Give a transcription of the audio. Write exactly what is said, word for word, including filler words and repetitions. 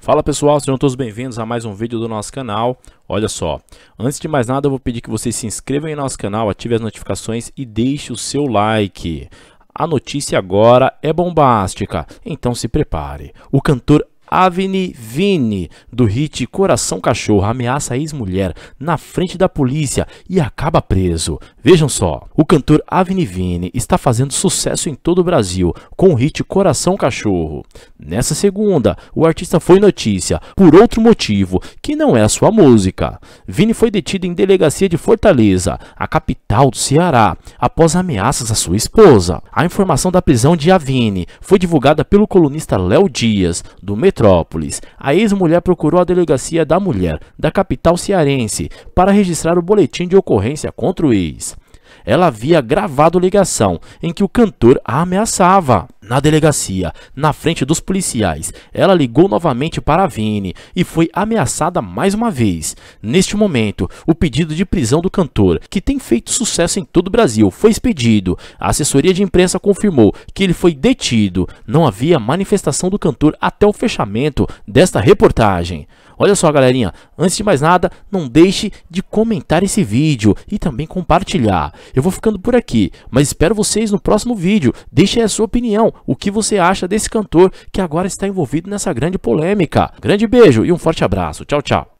Fala pessoal, sejam todos bem-vindos a mais um vídeo do nosso canal. Olha só, antes de mais nada eu vou pedir que vocês se inscrevam em nosso canal, ativem as notificações e deixem o seu like. A notícia agora é bombástica, então se prepare. O cantor Ávine Vinny, do hit Coração Cachorro, ameaça a ex-mulher na frente da polícia e acaba preso. Vejam só, o cantor Ávine Vinny está fazendo sucesso em todo o Brasil com o hit Coração Cachorro. Nessa segunda, o artista foi notícia por outro motivo, que não é a sua música. Vinny foi detido em delegacia de Fortaleza, a capital do Ceará, após ameaças à sua esposa. A informação da prisão de Ávine foi divulgada pelo colunista Léo Dias, do Metrópolis. A ex-mulher procurou a delegacia da mulher da capital cearense para registrar o boletim de ocorrência contra o ex. Ela havia gravado ligação em que o cantor a ameaçava. Na delegacia, na frente dos policiais, ela ligou novamente para Ávine e foi ameaçada mais uma vez. Neste momento, o pedido de prisão do cantor, que tem feito sucesso em todo o Brasil, foi expedido. A assessoria de imprensa confirmou que ele foi detido. Não havia manifestação do cantor até o fechamento desta reportagem. Olha só, galerinha, antes de mais nada, não deixe de comentar esse vídeo e também compartilhar. Eu vou ficando por aqui, mas espero vocês no próximo vídeo. Deixe aí a sua opinião, o que você acha desse cantor que agora está envolvido nessa grande polêmica. Grande beijo e um forte abraço. Tchau, tchau.